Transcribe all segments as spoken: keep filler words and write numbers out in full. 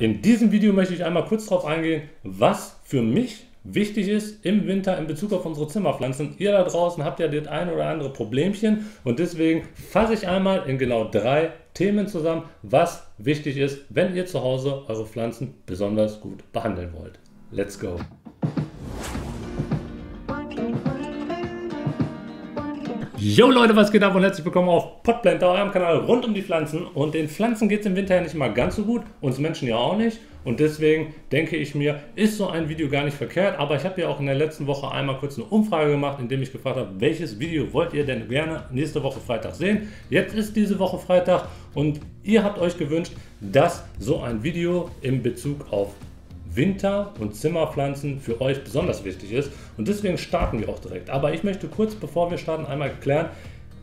In diesem Video möchte ich einmal kurz darauf eingehen, was für mich wichtig ist im Winter in Bezug auf unsere Zimmerpflanzen. Ihr da draußen habt ja das ein oder andere Problemchen und deswegen fasse ich einmal in genau drei Themen zusammen, was wichtig ist, wenn ihr zu Hause eure Pflanzen besonders gut behandeln wollt. Let's go! Yo Leute, was geht ab und herzlich willkommen auf Potplenta, eurem Kanal rund um die Pflanzen. Und den Pflanzen geht es im Winter ja nicht mal ganz so gut, uns Menschen ja auch nicht. Und deswegen denke ich mir, ist so ein Video gar nicht verkehrt. Aber ich habe ja auch in der letzten Woche einmal kurz eine Umfrage gemacht, indem ich gefragt habe, welches Video wollt ihr denn gerne nächste Woche Freitag sehen? Jetzt ist diese Woche Freitag und ihr habt euch gewünscht, dass so ein Video in Bezug auf Winter- und Zimmerpflanzen für euch besonders wichtig ist, und deswegen starten wir auch direkt. Aber ich möchte kurz, bevor wir starten, einmal klären,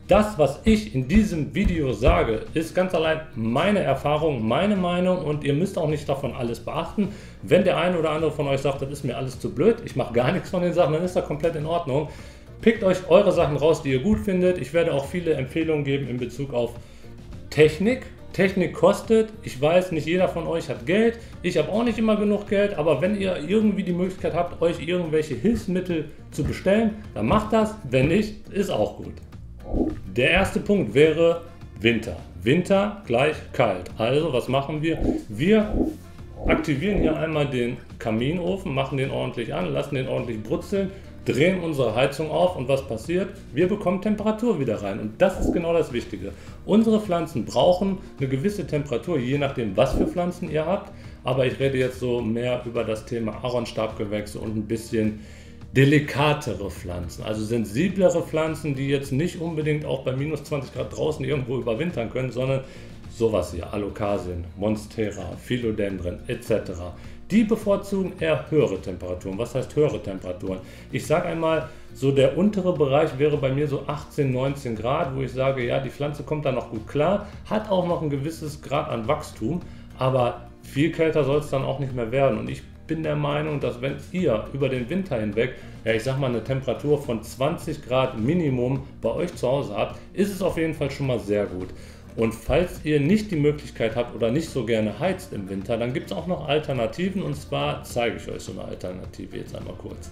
das, was ich in diesem Video sage, ist ganz allein meine Erfahrung, meine Meinung, und ihr müsst auch nicht davon alles beachten. Wenn der eine oder andere von euch sagt, das ist mir alles zu blöd, ich mache gar nichts von den Sachen, dann ist das komplett in Ordnung. Pickt euch eure Sachen raus, die ihr gut findet. Ich werde auch viele Empfehlungen geben in Bezug auf Technik. Technik kostet, ich weiß, nicht jeder von euch hat Geld, ich habe auch nicht immer genug Geld, aber wenn ihr irgendwie die Möglichkeit habt, euch irgendwelche Hilfsmittel zu bestellen, dann macht das, wenn nicht, ist auch gut. Der erste Punkt wäre Winter. Winter gleich kalt. Also was machen wir? Wir aktivieren hier einmal den Kaminofen, machen den ordentlich an, lassen den ordentlich brutzeln, drehen unsere Heizung auf, und was passiert? Wir bekommen Temperatur wieder rein, und das ist genau das Wichtige. Unsere Pflanzen brauchen eine gewisse Temperatur, je nachdem was für Pflanzen ihr habt, aber ich rede jetzt so mehr über das Thema Ahornstabgewächse und ein bisschen delikatere Pflanzen, also sensiblere Pflanzen, die jetzt nicht unbedingt auch bei minus zwanzig Grad draußen irgendwo überwintern können, sondern sowas hier, Alokasien, Monstera, Philodendron et cetera. Die bevorzugen eher höhere Temperaturen. Was heißt höhere Temperaturen? Ich sage einmal, so der untere Bereich wäre bei mir so achtzehn, neunzehn Grad, wo ich sage, ja, die Pflanze kommt da noch gut klar, hat auch noch ein gewisses Grad an Wachstum, aber viel kälter soll es dann auch nicht mehr werden. Und ich bin der Meinung, dass wenn ihr über den Winter hinweg, ja, ich sag mal, eine Temperatur von zwanzig Grad Minimum bei euch zu Hause habt, ist es auf jeden Fall schon mal sehr gut. Und falls ihr nicht die Möglichkeit habt oder nicht so gerne heizt im Winter, dann gibt es auch noch Alternativen, und zwar zeige ich euch so eine Alternative jetzt einmal kurz.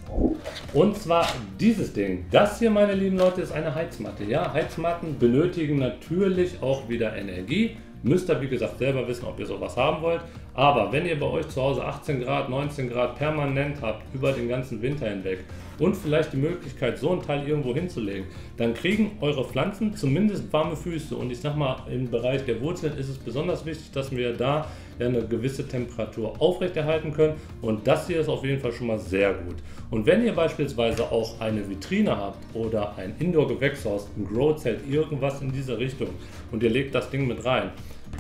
Und zwar dieses Ding. Das hier, meine lieben Leute, ist eine Heizmatte. Ja, Heizmatten benötigen natürlich auch wieder Energie. Müsst ihr, wie gesagt, selber wissen, ob ihr sowas haben wollt. Aber wenn ihr bei euch zu Hause achtzehn Grad, neunzehn Grad permanent habt, über den ganzen Winter hinweg, und vielleicht die Möglichkeit, so einen Teil irgendwo hinzulegen, dann kriegen eure Pflanzen zumindest warme Füße. Und ich sag mal, im Bereich der Wurzeln ist es besonders wichtig, dass wir da eine gewisse Temperatur aufrechterhalten können. Und das hier ist auf jeden Fall schon mal sehr gut. Und wenn ihr beispielsweise auch eine Vitrine habt oder ein Indoor-Gewächshaus, ein Grow-Zelt, irgendwas in diese Richtung, und ihr legt das Ding mit rein,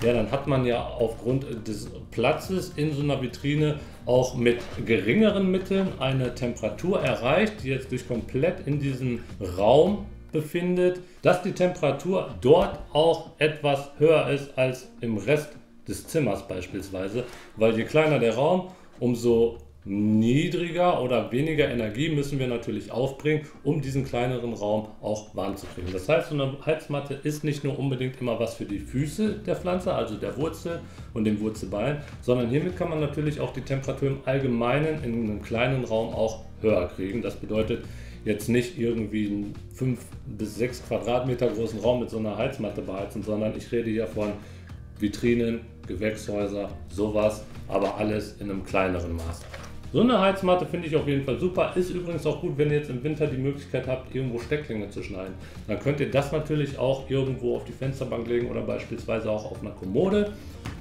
ja, dann hat man ja aufgrund des Platzes in so einer Vitrine auch mit geringeren Mitteln eine Temperatur erreicht, die jetzt sich komplett in diesem Raum befindet, dass die Temperatur dort auch etwas höher ist als im Rest des Zimmers beispielsweise, weil je kleiner der Raum, umso niedriger oder weniger Energie müssen wir natürlich aufbringen, um diesen kleineren Raum auch warm zu kriegen. Das heißt, so eine Heizmatte ist nicht nur unbedingt immer was für die Füße der Pflanze, also der Wurzel und dem Wurzelbein, sondern hiermit kann man natürlich auch die Temperatur im Allgemeinen in einem kleinen Raum auch höher kriegen. Das bedeutet jetzt nicht irgendwie einen fünf bis sechs Quadratmeter großen Raum mit so einer Heizmatte beheizen, sondern ich rede hier von Vitrinen, Gewächshäuser, sowas, aber alles in einem kleineren Maß. So eine Heizmatte finde ich auf jeden Fall super. Ist übrigens auch gut, wenn ihr jetzt im Winter die Möglichkeit habt, irgendwo Stecklinge zu schneiden. Dann könnt ihr das natürlich auch irgendwo auf die Fensterbank legen oder beispielsweise auch auf einer Kommode.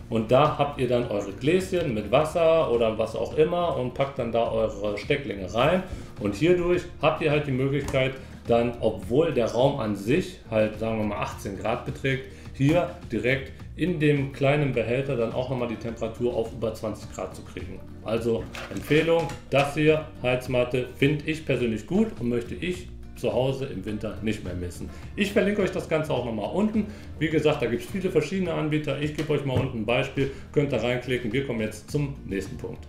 Und da habt ihr dann eure Gläschen mit Wasser oder was auch immer und packt dann da eure Stecklinge rein. Und hierdurch habt ihr halt die Möglichkeit, dann, obwohl der Raum an sich halt, sagen wir mal, achtzehn Grad beträgt, hier direkt in dem kleinen Behälter dann auch nochmal die Temperatur auf über zwanzig Grad zu kriegen. Also Empfehlung, das hier, Heizmatte, finde ich persönlich gut und möchte ich zu Hause im Winter nicht mehr missen. Ich verlinke euch das Ganze auch nochmal unten. Wie gesagt, da gibt es viele verschiedene Anbieter. Ich gebe euch mal unten ein Beispiel, könnt da reinklicken. Wir kommen jetzt zum nächsten Punkt.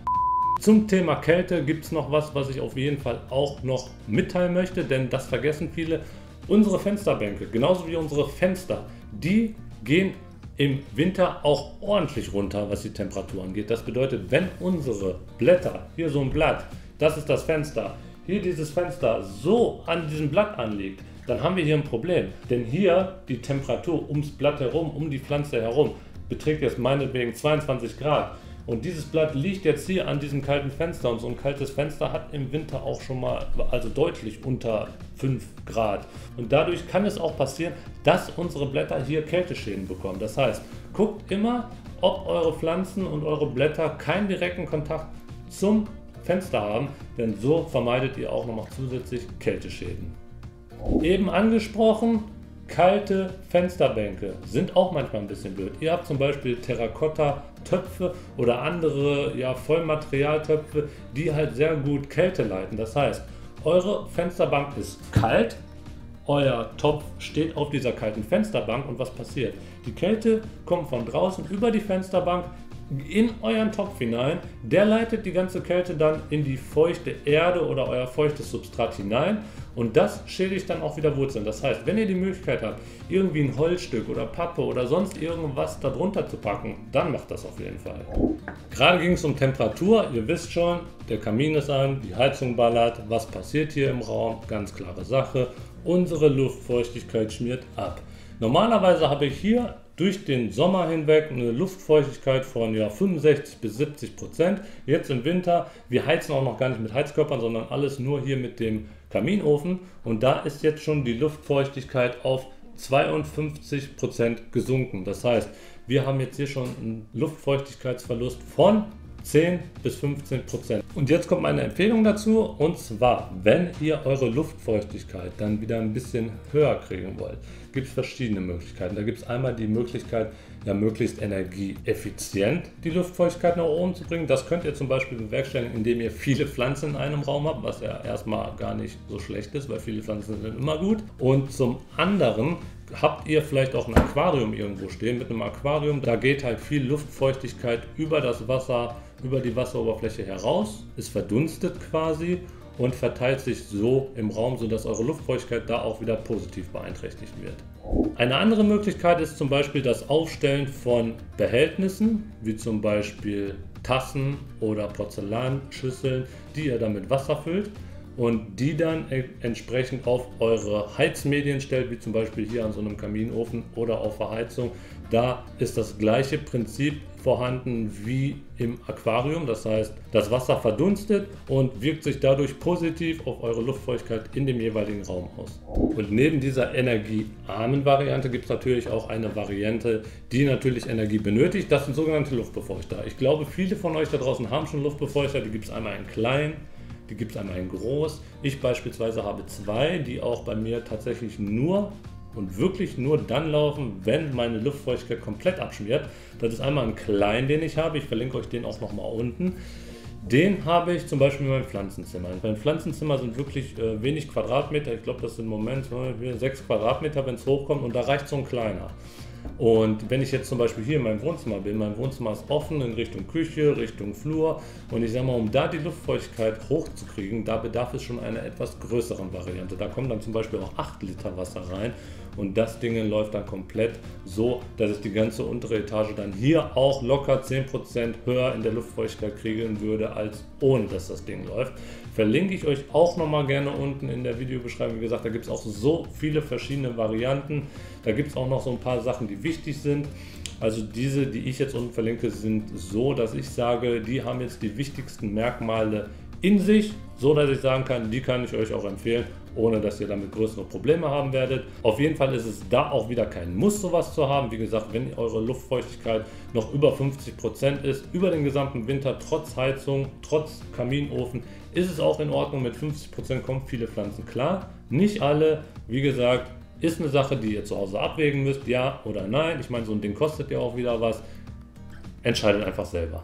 Zum Thema Kälte gibt es noch was, was ich auf jeden Fall auch noch mitteilen möchte, denn das vergessen viele. Unsere Fensterbänke, genauso wie unsere Fenster, die gehen im Winter auch ordentlich runter, was die Temperatur angeht. Das bedeutet, wenn unsere Blätter, hier so ein Blatt, das ist das Fenster, hier dieses Fenster so an diesem Blatt anliegt, dann haben wir hier ein Problem. Denn hier die Temperatur ums Blatt herum, um die Pflanze herum, beträgt jetzt meinetwegen zweiundzwanzig Grad. Und dieses Blatt liegt jetzt hier an diesem kalten Fenster, und so ein kaltes Fenster hat im Winter auch schon mal, also deutlich unter fünf Grad. Und dadurch kann es auch passieren, dass unsere Blätter hier Kälteschäden bekommen. Das heißt, guckt immer, ob eure Pflanzen und eure Blätter keinen direkten Kontakt zum Fenster haben, denn so vermeidet ihr auch nochmal zusätzlich Kälteschäden. Eben angesprochen, kalte Fensterbänke sind auch manchmal ein bisschen blöd. Ihr habt zum Beispiel Terrakotta-Töpfe oder andere ja, Vollmaterialtöpfe, die halt sehr gut Kälte leiten. Das heißt, eure Fensterbank ist kalt, euer Topf steht auf dieser kalten Fensterbank, und was passiert? Die Kälte kommt von draußen über die Fensterbank in euren Topf hinein, der leitet die ganze Kälte dann in die feuchte Erde oder euer feuchtes Substrat hinein, und das schädigt dann auch wieder Wurzeln. Das heißt, wenn ihr die Möglichkeit habt, irgendwie ein Holzstück oder Pappe oder sonst irgendwas darunter zu packen, dann macht das auf jeden Fall. Gerade ging es um Temperatur, ihr wisst schon, der Kamin ist an, die Heizung ballert, was passiert hier im Raum? Ganz klare Sache, unsere Luftfeuchtigkeit schmiert ab. Normalerweise habe ich hier durch den Sommer hinweg eine Luftfeuchtigkeit von ja, fünfundsechzig bis siebzig Prozent. Jetzt im Winter, wir heizen auch noch gar nicht mit Heizkörpern, sondern alles nur hier mit dem Kaminofen. Und da ist jetzt schon die Luftfeuchtigkeit auf zweiundfünfzig Prozent gesunken. Das heißt, wir haben jetzt hier schon einen Luftfeuchtigkeitsverlust von zehn bis fünfzehn Prozent. Und jetzt kommt meine Empfehlung dazu, und zwar, wenn ihr eure Luftfeuchtigkeit dann wieder ein bisschen höher kriegen wollt, gibt es verschiedene Möglichkeiten. Da gibt es einmal die Möglichkeit, ja möglichst energieeffizient die Luftfeuchtigkeit nach oben zu bringen. Das könnt ihr zum Beispiel bewerkstelligen, indem ihr viele Pflanzen in einem Raum habt, was ja erstmal gar nicht so schlecht ist, weil viele Pflanzen sind immer gut. Und zum anderen habt ihr vielleicht auch ein Aquarium irgendwo stehen. Mit einem Aquarium, da geht halt viel Luftfeuchtigkeit über das Wasser, über die Wasseroberfläche heraus, es verdunstet quasi und verteilt sich so im Raum, sodass eure Luftfeuchtigkeit da auch wieder positiv beeinträchtigt wird. Eine andere Möglichkeit ist zum Beispiel das Aufstellen von Behältnissen, wie zum Beispiel Tassen oder Porzellanschüsseln, die ihr dann mit Wasser füllt und die dann entsprechend auf eure Heizmedien stellt, wie zum Beispiel hier an so einem Kaminofen oder auf Verheizung. Da ist das gleiche Prinzip vorhanden wie im Aquarium, das heißt, das Wasser verdunstet und wirkt sich dadurch positiv auf eure Luftfeuchtigkeit in dem jeweiligen Raum aus. Und neben dieser energiearmen Variante gibt es natürlich auch eine Variante, die natürlich Energie benötigt. Das sind sogenannte Luftbefeuchter. Ich glaube, viele von euch da draußen haben schon Luftbefeuchter, die gibt es einmal in klein, die gibt es einmal in groß. Ich beispielsweise habe zwei, die auch bei mir tatsächlich nur und wirklich nur dann laufen, wenn meine Luftfeuchtigkeit komplett abschmiert. Das ist einmal ein kleinen, den ich habe. Ich verlinke euch den auch nochmal unten. Den habe ich zum Beispiel in meinem Pflanzenzimmer. In meinem Pflanzenzimmer sind wirklich äh, wenig Quadratmeter. Ich glaube, das sind im Moment sechs Quadratmeter, wenn es hochkommt. Und da reicht so ein kleiner. Und wenn ich jetzt zum Beispiel hier in meinem Wohnzimmer bin, mein Wohnzimmer ist offen in Richtung Küche, Richtung Flur, und ich sage mal, um da die Luftfeuchtigkeit hochzukriegen, da bedarf es schon einer etwas größeren Variante. Da kommen dann zum Beispiel auch acht Liter Wasser rein, und das Ding läuft dann komplett so, dass ich die ganze untere Etage dann hier auch locker zehn Prozent höher in der Luftfeuchtigkeit kriegen würde, als ohne dass das Ding läuft. Verlinke ich euch auch nochmal gerne unten in der Videobeschreibung. Wie gesagt, da gibt es auch so viele verschiedene Varianten. Da gibt es auch noch so ein paar Sachen, die wichtig sind. Also diese, die ich jetzt unten verlinke, sind so, dass ich sage, die haben jetzt die wichtigsten Merkmale in sich, so dass ich sagen kann, die kann ich euch auch empfehlen, ohne dass ihr damit größere Probleme haben werdet. Auf jeden Fall ist es da auch wieder kein Muss, sowas zu haben. Wie gesagt, wenn eure Luftfeuchtigkeit noch über fünfzig Prozent ist, über den gesamten Winter, trotz Heizung, trotz Kaminofen, ist es auch in Ordnung. Mit fünfzig Prozent kommen viele Pflanzen klar. Nicht alle, wie gesagt, ist eine Sache, die ihr zu Hause abwägen müsst, ja oder nein. Ich meine, so ein Ding kostet ja auch wieder was. Entscheidet einfach selber.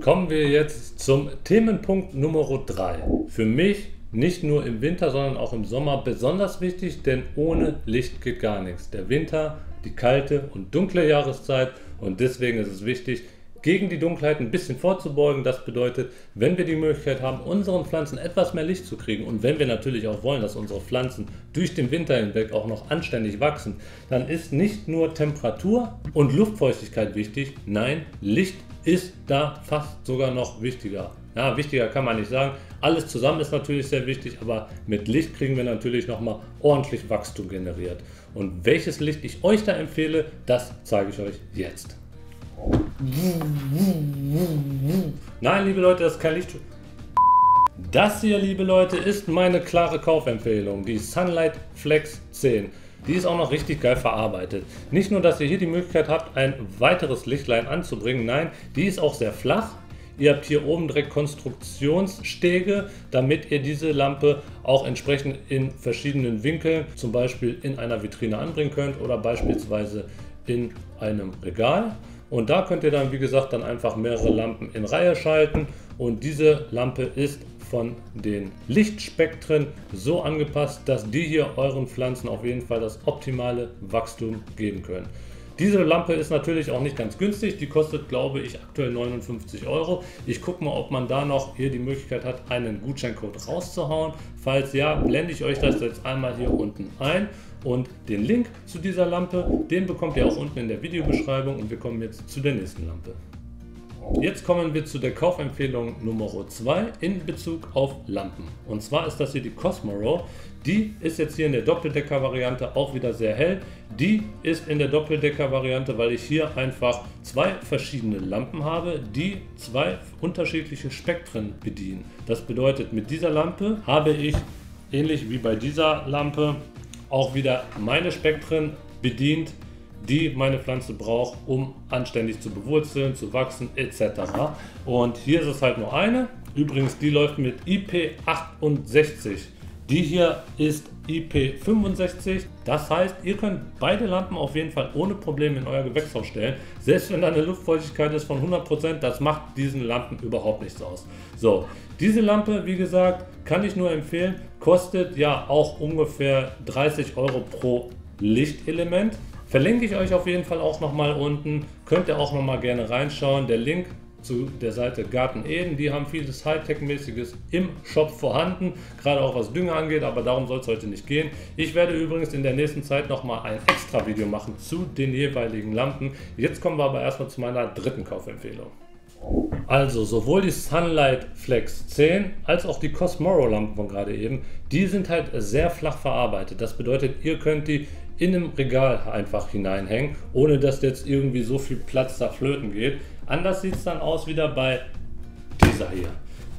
Kommen wir jetzt zum Themenpunkt Nummer drei. Für mich nicht nur im Winter, sondern auch im Sommer besonders wichtig, denn ohne Licht geht gar nichts. Der Winter, die kalte und dunkle Jahreszeit, und deswegen ist es wichtig, gegen die Dunkelheit ein bisschen vorzubeugen. Das bedeutet, wenn wir die Möglichkeit haben, unseren Pflanzen etwas mehr Licht zu kriegen und wenn wir natürlich auch wollen, dass unsere Pflanzen durch den Winter hinweg auch noch anständig wachsen, dann ist nicht nur Temperatur und Luftfeuchtigkeit wichtig, nein, Licht ist da fast sogar noch wichtiger. Ja, wichtiger kann man nicht sagen. Alles zusammen ist natürlich sehr wichtig, aber mit Licht kriegen wir natürlich nochmal ordentlich Wachstum generiert. Und welches Licht ich euch da empfehle, das zeige ich euch jetzt. Nein, liebe Leute, das ist kein Licht. Das hier, liebe Leute, ist meine klare Kaufempfehlung, die Sanlight Flex zehn. Die ist auch noch richtig geil verarbeitet. Nicht nur, dass ihr hier die Möglichkeit habt, ein weiteres Lichtlein anzubringen, nein, die ist auch sehr flach. Ihr habt hier oben direkt Konstruktionsstege, damit ihr diese Lampe auch entsprechend in verschiedenen Winkeln, zum Beispiel in einer Vitrine anbringen könnt oder beispielsweise in einem Regal. Und da könnt ihr dann, wie gesagt, dann einfach mehrere Lampen in Reihe schalten. Und diese Lampe ist von den Lichtspektren so angepasst, dass die hier euren Pflanzen auf jeden Fall das optimale Wachstum geben können. Diese Lampe ist natürlich auch nicht ganz günstig, die kostet, glaube ich, aktuell neunundfünfzig Euro. Ich gucke mal, ob man da noch hier die Möglichkeit hat, einen Gutscheincode rauszuhauen. Falls ja, blende ich euch das jetzt einmal hier unten ein. Und den Link zu dieser Lampe, den bekommt ihr auch unten in der Videobeschreibung. Und wir kommen jetzt zu der nächsten Lampe. Jetzt kommen wir zu der Kaufempfehlung Nummer zwei in Bezug auf Lampen. Und zwar ist das hier die Cosmoro. Die ist jetzt hier in der Doppeldecker-Variante auch wieder sehr hell. Die ist in der Doppeldecker-Variante, weil ich hier einfach zwei verschiedene Lampen habe, die zwei unterschiedliche Spektren bedienen. Das bedeutet, mit dieser Lampe habe ich, ähnlich wie bei dieser Lampe, auch wieder meine Spektren bedient, die meine Pflanze braucht, um anständig zu bewurzeln, zu wachsen et cetera. Und hier ist es halt nur eine. Übrigens, die läuft mit I P achtundsechzig. Die hier ist I P fünfundsechzig. Das heißt, ihr könnt beide Lampen auf jeden Fall ohne Probleme in euer Gewächshaus stellen. Selbst wenn da eine Luftfeuchtigkeit ist von hundert Prozent, das macht diesen Lampen überhaupt nichts aus. So, diese Lampe, wie gesagt, kann ich nur empfehlen. Kostet ja auch ungefähr dreißig Euro pro Lichtelement. Verlinke ich euch auf jeden Fall auch nochmal unten. Könnt ihr auch nochmal gerne reinschauen. Der Link zu der Seite Garten Eden, die haben vieles Hightech-mäßiges im Shop vorhanden, gerade auch was Dünger angeht, aber darum soll es heute nicht gehen. Ich werde übrigens in der nächsten Zeit nochmal ein extra Video machen zu den jeweiligen Lampen. Jetzt kommen wir aber erstmal zu meiner dritten Kaufempfehlung. Also sowohl die Sanlight Flex zehn als auch die Cosmoro Lampen von gerade eben, die sind halt sehr flach verarbeitet. Das bedeutet, ihr könnt die in einem Regal einfach hineinhängen, ohne dass jetzt irgendwie so viel Platz da flöten geht. Anders sieht es dann aus wieder bei dieser hier.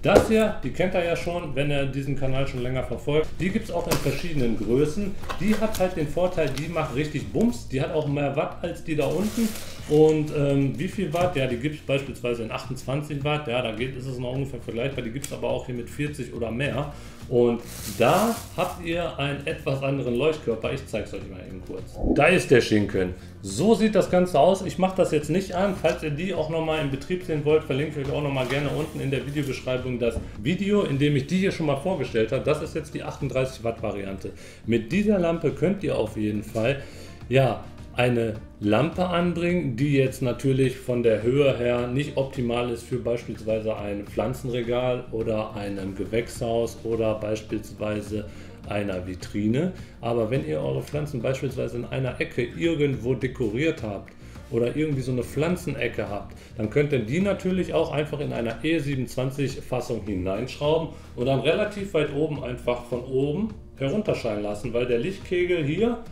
Das hier, die kennt ihr ja schon, wenn ihr diesen Kanal schon länger verfolgt. Die gibt es auch in verschiedenen Größen. Die hat halt den Vorteil, die macht richtig Bums. Die hat auch mehr Watt als die da unten. Und ähm, wie viel Watt? Ja, die gibt es beispielsweise in achtundzwanzig Watt. Ja, da geht, ist es noch ungefähr vergleichbar. Die gibt es aber auch hier mit vierzig oder mehr. Und da habt ihr einen etwas anderen Leuchtkörper. Ich zeige es euch mal eben kurz. Da ist der Schinken. So sieht das Ganze aus. Ich mache das jetzt nicht an. Falls ihr die auch nochmal in Betrieb sehen wollt, verlinke ich euch auch nochmal gerne unten in der Videobeschreibung das Video, in dem ich die hier schon mal vorgestellt habe. Das ist jetzt die achtunddreißig Watt Variante. Mit dieser Lampe könnt ihr auf jeden Fall, ja, eine Lampe anbringen, die jetzt natürlich von der Höhe her nicht optimal ist für beispielsweise ein Pflanzenregal oder einem Gewächshaus oder beispielsweise einer Vitrine. Aber wenn ihr eure Pflanzen beispielsweise in einer Ecke irgendwo dekoriert habt oder irgendwie so eine Pflanzenecke habt, dann könnt ihr die natürlich auch einfach in einer E siebenundzwanzig Fassung hineinschrauben und dann relativ weit oben einfach von oben herunterscheinen lassen, weil der Lichtkegel hier,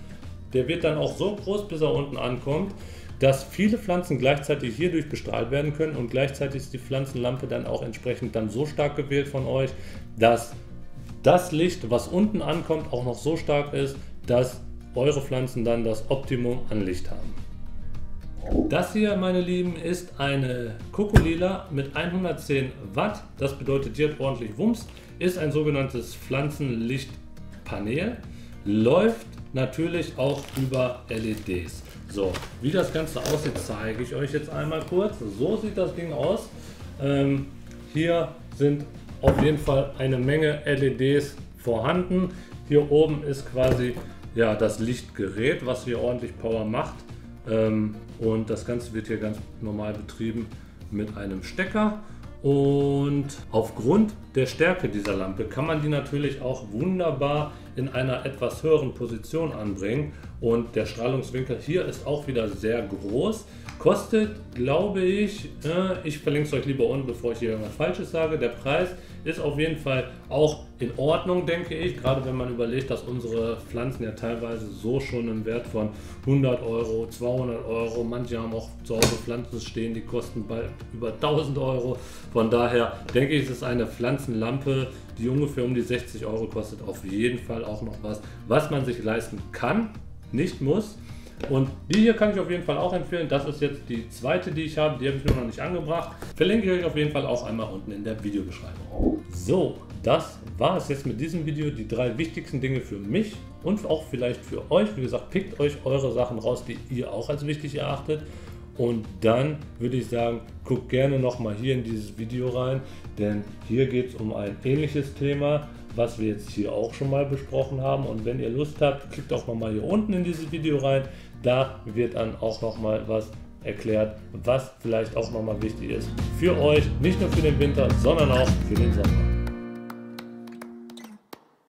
der wird dann auch so groß, bis er unten ankommt, dass viele Pflanzen gleichzeitig hierdurch bestrahlt werden können und gleichzeitig ist die Pflanzenlampe dann auch entsprechend dann so stark gewählt von euch, dass das Licht, was unten ankommt, auch noch so stark ist, dass eure Pflanzen dann das Optimum an Licht haben. Das hier, meine Lieben, ist eine Coco-Lila mit hundertzehn Watt. Das bedeutet, die hat ordentlich Wumms, ist ein sogenanntes Pflanzenlichtpanel, läuft natürlich auch über L E Ds. So, wie das Ganze aussieht, zeige ich euch jetzt einmal kurz. So sieht das Ding aus. Ähm, hier sind auf jeden Fall eine Menge L E Ds vorhanden. Hier oben ist quasi ja das Lichtgerät, was hier ordentlich Power macht. Ähm, und das Ganze wird hier ganz normal betrieben mit einem Stecker. Und aufgrund der Stärke dieser Lampe kann man die natürlich auch wunderbar in einer etwas höheren Position anbringen. Und der Strahlungswinkel hier ist auch wieder sehr groß. Kostet, glaube ich, äh, ich verlinke es euch lieber unten, bevor ich hier irgendwas Falsches sage. Der Preis ist auf jeden Fall auch in Ordnung, denke ich. Gerade wenn man überlegt, dass unsere Pflanzen ja teilweise so schon im Wert von hundert Euro, zweihundert Euro. Manche haben auch zu Hause Pflanzen stehen, die kosten bald über tausend Euro. Von daher denke ich, es ist eine Pflanzenlampe, die ungefähr um die sechzig Euro kostet. Auf jeden Fall auch noch was, was man sich leisten kann, nicht muss. Und die hier kann ich auf jeden Fall auch empfehlen. Das ist jetzt die zweite, die ich habe. Die habe ich nur noch nicht angebracht. Verlinke ich euch auf jeden Fall auch einmal unten in der Videobeschreibung. So, das war es jetzt mit diesem Video. Die drei wichtigsten Dinge für mich und auch vielleicht für euch. Wie gesagt, pickt euch eure Sachen raus, die ihr auch als wichtig erachtet. Und dann würde ich sagen, guckt gerne nochmal hier in dieses Video rein. Denn hier geht es um ein ähnliches Thema, was wir jetzt hier auch schon mal besprochen haben. Und wenn ihr Lust habt, klickt auch mal hier unten in dieses Video rein. Da wird dann auch nochmal was erklärt, was vielleicht auch nochmal wichtig ist für euch, nicht nur für den Winter, sondern auch für den Sommer.